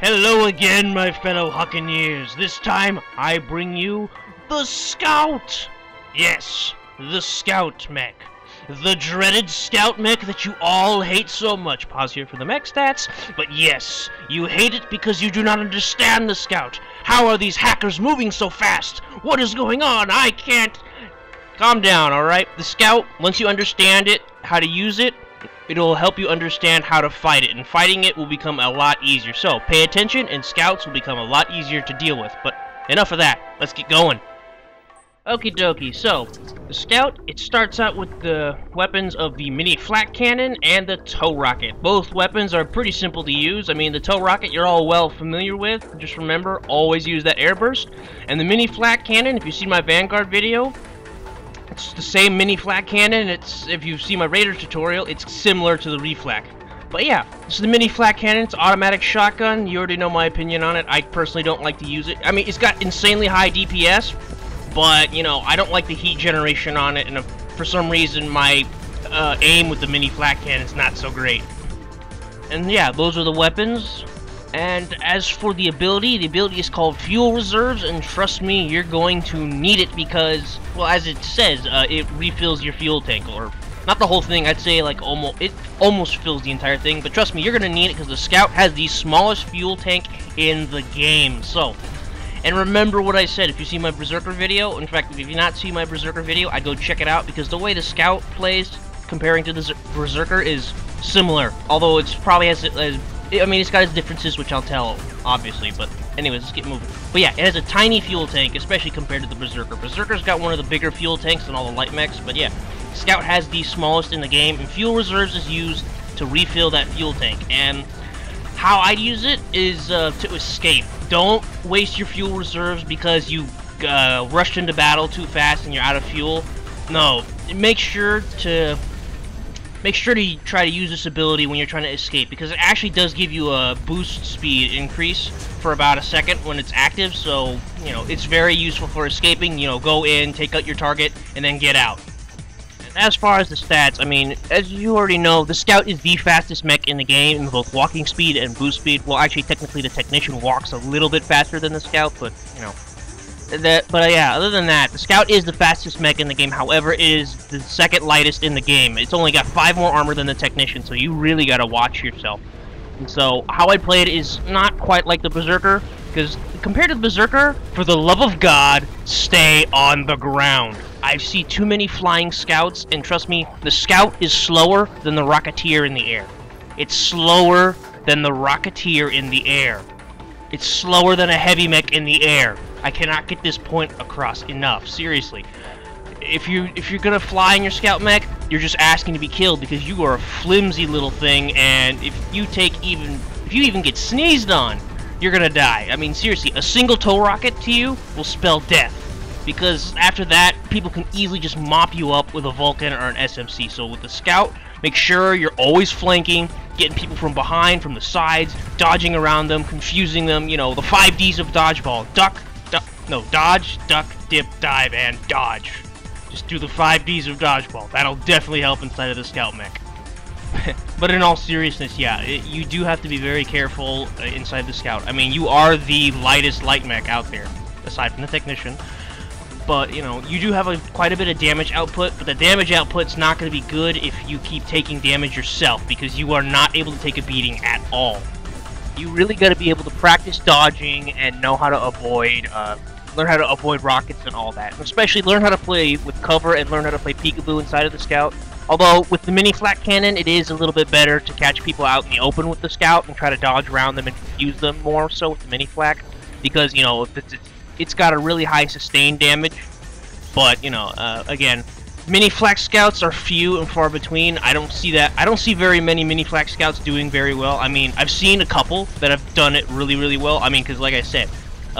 Hello again, my fellow Hawkineers. This time, I bring you the Scout! Yes, the Scout mech. The dreaded Scout mech that you all hate so much. Pause here for the mech stats. But yes, you hate it because you do not understand the Scout. How are these hackers moving so fast? What is going on? I can't... Calm down, alright? The Scout, once you understand it, how to use it, it'll help you understand how to fight it, and fighting it will become a lot easier. So, pay attention, and Scouts will become a lot easier to deal with. But, enough of that. Let's get going. Okie dokie. So, the Scout, it starts out with the weapons of the mini flak cannon and the tow rocket. Both weapons are pretty simple to use. I mean, the tow rocket you're all well familiar with. Just remember, always use that air burst. And the mini flak cannon, if you see my Vanguard video, it's the same mini flak cannon. It's, if you've seen my Raider tutorial, it's similar to the Reflak. But yeah, this is the mini flak cannon. It's automatic shotgun. You already know my opinion on it. I personally don't like to use it. I mean, it's got insanely high DPS, but you know, I don't like the heat generation on it, and for some reason my aim with the mini flak cannon is not so great. And yeah, those are the weapons. And as for the ability is called Fuel Reserves, and trust me, you're going to need it because, well, as it says, it refills your fuel tank, or not the whole thing, I'd say like it almost fills the entire thing, but trust me, you're going to need it because the Scout has the smallest fuel tank in the game. So, and remember what I said, if you see my Berserker video, in fact, if you've not seen my Berserker video, I'd go check it out because the way the Scout plays comparing to the Berserker is similar, although it's probably it's got its differences, which I'll tell, obviously, but anyways, let's get moving. But yeah, it has a tiny fuel tank, especially compared to the Berserker. Berserker's got one of the bigger fuel tanks than all the light mechs, but yeah, Scout has the smallest in the game, and Fuel Reserves is used to refill that fuel tank, and how I'd use it is to escape. Don't waste your Fuel Reserves because you rushed into battle too fast and you're out of fuel. No, make sure to try to use this ability when you're trying to escape, because it actually does give you a boost speed increase for about a second when it's active, so, you know, it's very useful for escaping. You know, go in, take out your target, and then get out. As far as the stats, I mean, as you already know, the Scout is the fastest mech in the game in both walking speed and boost speed. Well, actually, technically, the Technician walks a little bit faster than the Scout, but, you know. Yeah, other than that, the Scout is the fastest mech in the game, however, it is the second lightest in the game. It's only got 5 more armor than the Technician, so you really gotta watch yourself. And so, how I play it is not quite like the Berserker, because compared to the Berserker, for the love of God, stay on the ground. I see too many flying Scouts, and trust me, the Scout is slower than the Rocketeer in the air. It's slower than the Rocketeer in the air. It's slower than a heavy mech in the air. I cannot get this point across enough. Seriously, if you're gonna fly in your Scout mech, you're just asking to be killed because you are a flimsy little thing, and if you even get sneezed on, you're gonna die. I mean, seriously, a single tow rocket to you will spell death, because after that, people can easily just mop you up with a Vulcan or an SMC. So with the Scout, make sure you're always flanking, getting people from behind, from the sides, dodging around them, confusing them, you know, the 5Ds of dodgeball. Dodge, duck, dip, dive, and dodge. Just do the 5Ds of dodgeball. That'll definitely help inside of the Scout mech. But in all seriousness, yeah, you do have to be very careful inside the Scout. I mean, you are the lightest light mech out there, aside from the Technician. But, you know, you do have quite a bit of damage output, but the damage output's not going to be good if you keep taking damage yourself, because you are not able to take a beating at all. You really got to be able to practice dodging and know how to avoid, learn how to avoid rockets and all that. Especially learn how to play with cover and learn how to play peekaboo inside of the Scout. Although, with the mini flak cannon, it is a little bit better to catch people out in the open with the Scout and try to dodge around them and confuse them more so with the mini flak, because, you know, if it's got a really high sustained damage, but, you know, again, mini flak Scouts are few and far between. I don't see very many mini flak Scouts doing very well. I mean, I've seen a couple that have done it really, really well. I mean, because like I said,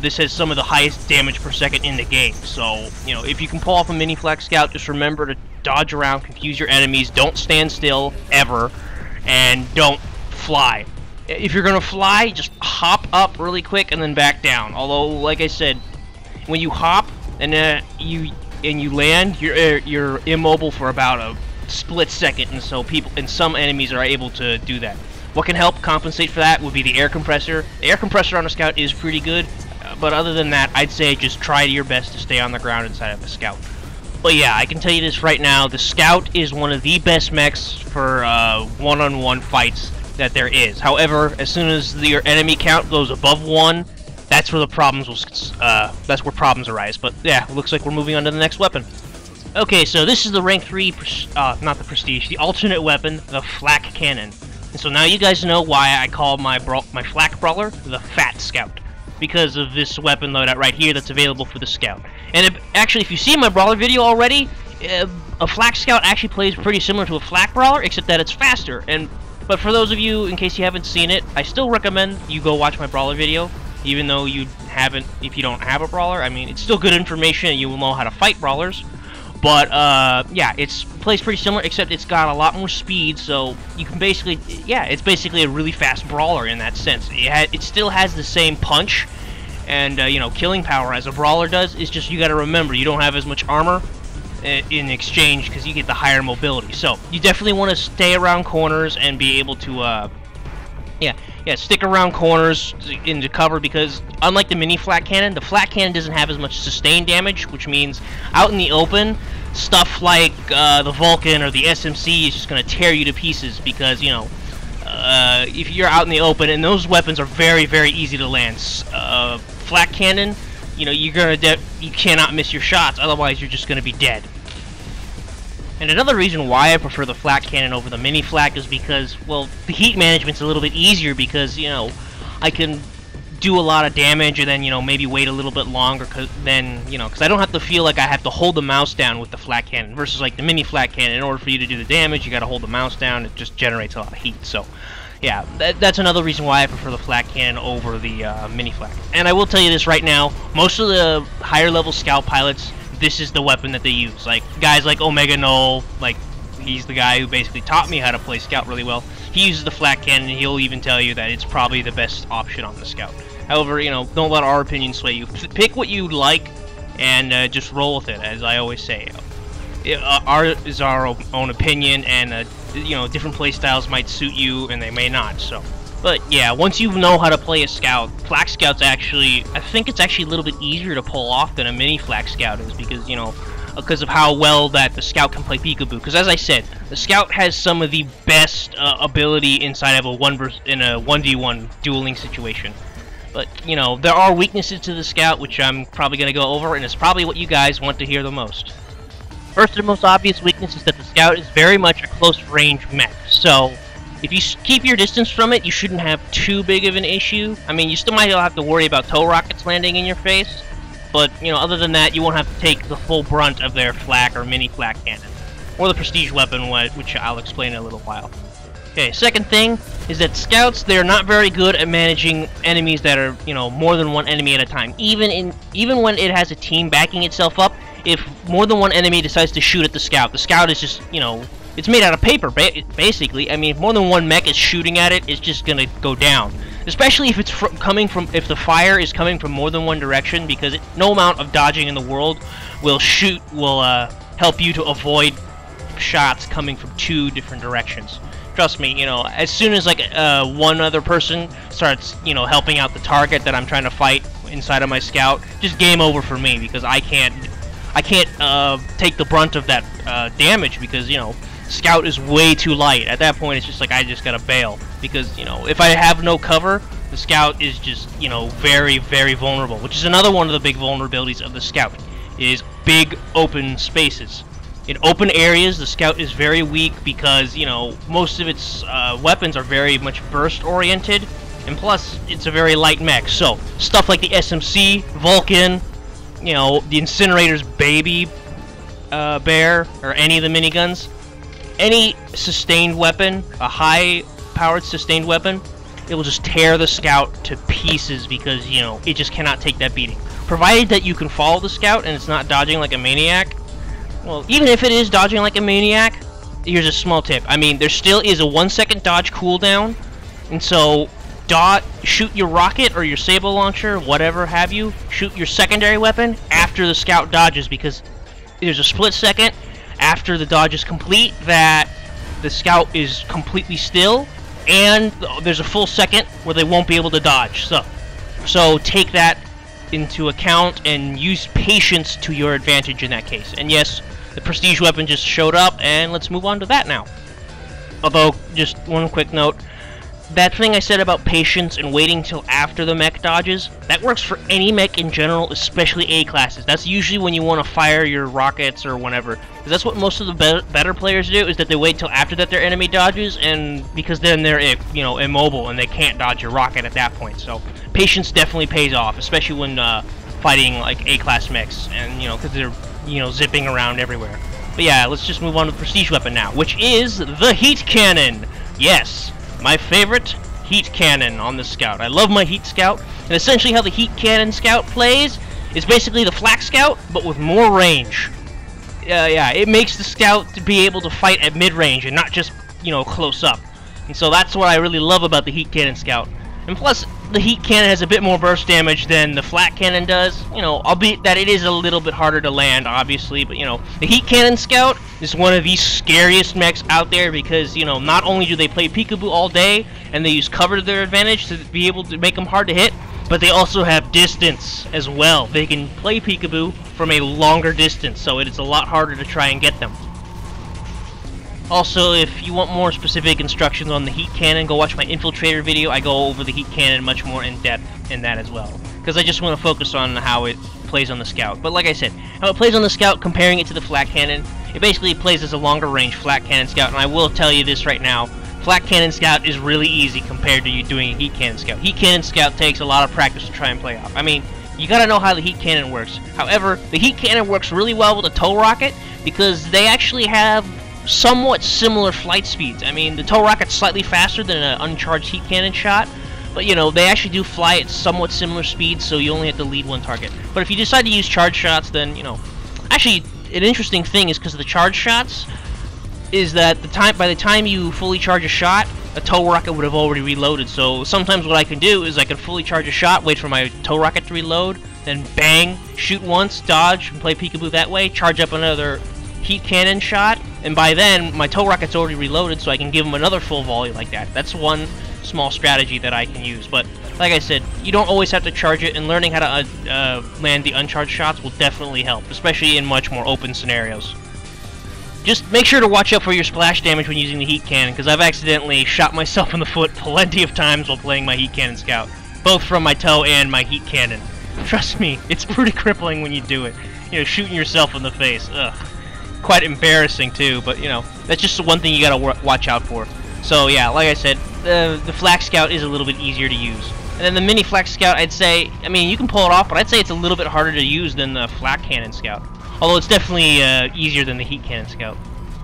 this has some of the highest damage per second in the game. So, you know, if you can pull off a mini flak Scout, just remember to dodge around, confuse your enemies, don't stand still, ever, and don't fly. If you're gonna fly, just hop up really quick and then back down. Although, like I said, when you hop and you land, you're immobile for about a split second, and so some enemies are able to do that. What can help compensate for that would be the air compressor. The air compressor on a Scout is pretty good, but other than that, I'd say just try your best to stay on the ground inside of a Scout. But yeah, I can tell you this right now, the Scout is one of the best mechs for one-on-one fights that there is. However, as soon as your enemy count goes above 1, that's where the problems will, that's where problems arise. But yeah, looks like we're moving on to the next weapon. Okay, so this is the rank 3, not the prestige, the alternate weapon, the Flak Cannon. And so now you guys know why I call my Flak Brawler the Fat Scout, because of this weapon loadout right here that's available for the Scout. And actually, if you see my Brawler video already, a Flak Scout actually plays pretty similar to a Flak Brawler, except that it's faster. But for those of you, in case you haven't seen it, I still recommend you go watch my Brawler video, even though you haven't, if you don't have a Brawler. I mean, it's still good information, and you will know how to fight Brawlers. But, yeah, it plays pretty similar, except it's got a lot more speed, so you can basically, yeah, it's basically a really fast brawler in that sense. It still has the same punch and, you know, killing power as a brawler does. It's just you gotta remember, you don't have as much armor in exchange because you get the higher mobility. So, you definitely want to stay around corners and be able to, yeah, stick around corners into cover, because unlike the mini Flak Cannon, the Flak Cannon doesn't have as much sustained damage, which means out in the open, stuff like the Vulcan or the SMC is just going to tear you to pieces, because, you know, if you're out in the open, and those weapons are very, very easy to land. Flak Cannon, you know, you're going to, you cannot miss your shots, otherwise you're just going to be dead. And another reason why I prefer the Flak Cannon over the mini Flak is because, well, the heat management's a little bit easier, because, you know, I can do a lot of damage and then, you know, maybe wait a little bit longer, because I don't have to feel like I have to hold the mouse down with the Flak Cannon, versus like the mini Flak Cannon. In order for you to do the damage, you gotta hold the mouse down. It just generates a lot of heat. So yeah, that's another reason why I prefer the Flak Cannon over the mini Flak. And I will tell you this right now, most of the higher level Scout pilots, this is the weapon that they use. Like, guys like Omega Null, like, he's the guy who basically taught me how to play Scout really well. He uses the Flak Cannon, and he'll even tell you that it's probably the best option on the Scout. However, you know, don't let our opinion sway you. Pick what you like, and just roll with it, as I always say. Ours is our own opinion, and, you know, different play styles might suit you, and they may not, so. But yeah, once you know how to play a Scout, Flak Scout's actually, I think it's actually a little bit easier to pull off than a mini Flak Scout is, because, you know, because of how well that the Scout can play peekaboo. Because as I said, the Scout has some of the best ability inside of a 1v1 dueling situation. But, you know, there are weaknesses to the Scout, which I'm probably going to go over, and it's probably what you guys want to hear the most. First and most obvious weakness is that the Scout is very much a close-range mech, so if you keep your distance from it, you shouldn't have too big of an issue. I mean, you still might have to worry about tow rockets landing in your face, but, you know, other than that, you won't have to take the full brunt of their Flak or mini Flak Cannon, or the prestige weapon, which I'll explain in a little while. Okay, second thing is that Scouts, they're not very good at managing enemies that are, you know, more than one enemy at a time. Even when it has a team backing itself up, if more than one enemy decides to shoot at the Scout is just, you know, it's made out of paper, basically. I mean, if more than one mech is shooting at it, it's just gonna go down. Especially if it's if the fire is coming from more than one direction, because no amount of dodging in the world will help you to avoid shots coming from two different directions. Trust me, you know, as soon as like one other person starts, you know, helping out the target that I'm trying to fight inside of my Scout, just game over for me, because I can't take the brunt of that damage, because, you know, Scout is way too light. At that point, it's just like I just gotta bail, because, you know, if I have no cover, the Scout is just, you know, very, very vulnerable, which is another one of the big vulnerabilities of the Scout, is big open spaces. In open areas, the Scout is very weak because, you know, most of its weapons are very much burst-oriented, and plus, it's a very light mech, so stuff like the SMC, Vulcan, you know, the Incinerator's baby bear, or any of the miniguns, any sustained weapon, a high-powered sustained weapon, it will just tear the Scout to pieces, because, you know, it just cannot take that beating. Provided that you can follow the Scout and it's not dodging like a maniac. Well, even if it is dodging like a maniac, here's a small tip. I mean, there still is a 1-second dodge cooldown, and so shoot your rocket or your Sable Launcher, whatever have you, shoot your secondary weapon after the Scout dodges, because there's a split second after the dodge is complete that the Scout is completely still, and there's a full second where they won't be able to dodge. So take that into account and use patience to your advantage in that case. And yes, the prestige weapon just showed up, and let's move on to that now. Although, just one quick note, that thing I said about patience and waiting till after the mech dodges, that works for any mech in general, especially A-classes. That's usually when you want to fire your rockets or whatever. Because that's what most of the better players do, is that they wait till after that their enemy dodges, and because then they're, you know, immobile and they can't dodge your rocket at that point. So patience definitely pays off, especially when fighting like A-class mechs, and you know, because they're, you know, zipping around everywhere. But yeah, let's just move on to the prestige weapon now, which is the heat cannon. Yes. My favorite heat cannon on the Scout. I love my heat Scout, and essentially how the heat cannon Scout plays is basically the flak Scout, but with more range. Yeah, it makes the Scout to be able to fight at mid-range and not just, you know, close up. And so that's what I really love about the heat cannon Scout. And plus, the heat cannon has a bit more burst damage than the flak cannon does. You know, albeit that it is a little bit harder to land, obviously, but you know, the heat cannon Scout is one of the scariest mechs out there because, you know, not only do they play peekaboo all day and they use cover to their advantage to be able to make them hard to hit, but they also have distance as well. They can play peekaboo from a longer distance, so it is a lot harder to try and get them. Also, if you want more specific instructions on the heat cannon, go watch my Infiltrator video. I go over the heat cannon much more in depth in that as well, because I just want to focus on how it plays on the Scout. But like I said, how it plays on the Scout, comparing it to the flak cannon, it basically plays as a longer range flak cannon Scout. And I will tell you this right now, flak cannon Scout is really easy compared to you doing a heat cannon Scout. Heat cannon Scout takes a lot of practice to try and play off. I mean, you gotta know how the heat cannon works. However, the heat cannon works really well with a tow rocket because they actually have somewhat similar flight speeds. I mean, the tow rocket's slightly faster than an uncharged heat cannon shot, but you know, they actually do fly at somewhat similar speeds, so you only have to lead one target. But if you decide to use charge shots, then you know, actually, an interesting thing is because of the charge shots, is that by the time you fully charge a shot, a tow rocket would have already reloaded. So sometimes what I can do is I can fully charge a shot, wait for my tow rocket to reload, then bang, shoot once, dodge, and play peekaboo that way, charge up another heat cannon shot, and by then my tow rocket's already reloaded, so I can give them another full volley like that. That's one small strategy that I can use, but like I said, you don't always have to charge it, and learning how to land the uncharged shots will definitely help, especially in much more open scenarios. Just make sure to watch out for your splash damage when using the heat cannon, because I've accidentally shot myself in the foot plenty of times while playing my heat cannon Scout, both from my tow and my heat cannon. Trust me, it's pretty crippling when you do it. You know, shooting yourself in the face, ugh. Quite embarrassing too, but you know, that's just the one thing you gotta watch out for. So yeah, like I said, the flak Scout is a little bit easier to use, and then the mini flak Scout, I'd say, I mean, you can pull it off, but I'd say it's a little bit harder to use than the flak cannon Scout, although it's definitely easier than the heat cannon Scout.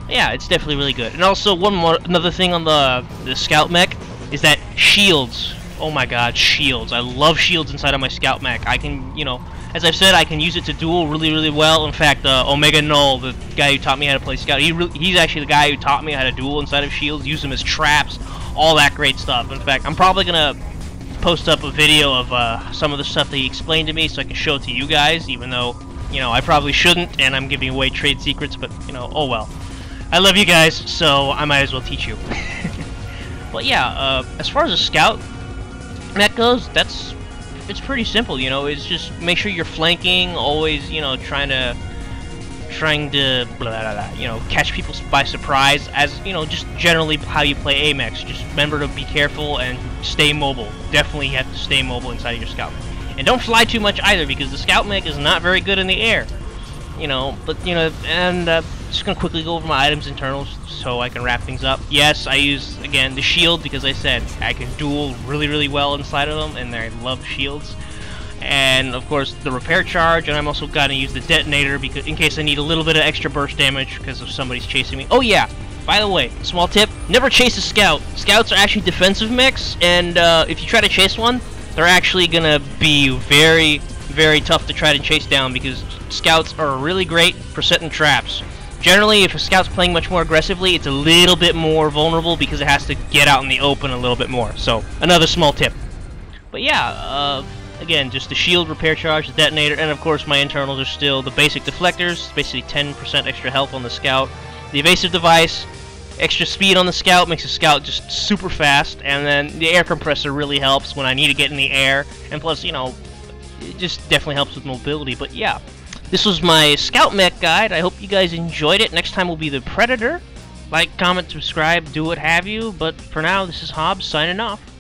Yeah, it's definitely really good. And also another thing on the Scout mech is that shields. Oh my god, shields. I love shields inside of my Scout mech. I can, you know, as I've said, I can use it to duel really, really well. In fact, Omega Null, the guy who taught me how to play Scout, he's actually the guy who taught me how to duel inside of shields, use them as traps, all that great stuff. In fact, I'm probably going to post up a video of some of the stuff that he explained to me so I can show it to you guys, even though, you know, I probably shouldn't, and I'm giving away trade secrets, but, you know, oh well. I love you guys, so I might as well teach you. But yeah, as far as a Scout mech goes, it's pretty simple, you know. It's just make sure you're flanking, always, you know, trying to blah, blah, blah, you know, catch people by surprise, as you know, just generally how you play Amex. Just remember to be careful and stay mobile. Definitely you have to stay mobile inside of your Scout mech. And don't fly too much either, because the Scout mech is not very good in the air, you know. But you know, and just gonna quickly go over my items internals so I can wrap things up. Yes, I use again the shield because I said I can duel really, really well inside of them, and I love shields. And of course the repair charge, and I'm also gonna use the detonator because in case I need a little bit of extra burst damage because if somebody's chasing me. Oh yeah, by the way, small tip: never chase a Scout. Scouts are actually defensive mechs, and if you try to chase one, they're actually gonna be very, very tough to try to chase down because Scouts are really great for setting traps. Generally, if a Scout's playing much more aggressively, it's a little bit more vulnerable because it has to get out in the open a little bit more. So, another small tip. But yeah, again, just the shield, repair charge, the detonator, and of course my internals are still the basic deflectors, basically 10% extra health on the Scout, the evasive device, Extra speed on the Scout makes the Scout just super fast, and then the air compressor really helps when I need to get in the air, and plus, you know, it just definitely helps with mobility. But yeah, this was my Scout mech guide. I hope you guys enjoyed it. Next time will be the Predator. Like, comment, subscribe, do what have you, but for now, this is Hobbs signing off.